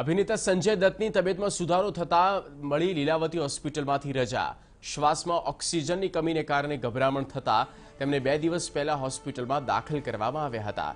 અભિનેતા સંજય દત્તની તબિયતમાં સુધારો થતા મળી લીલાવતી હોસ્પિટલમાંથી રજા। શ્વાસમાં ઓક્સિજનની કમીને કારણે ગભરામણ થતા તેમને 2 દિવસ પહેલા હોસ્પિટલમાં દાખલ કરવામાં આવ્યા હતા।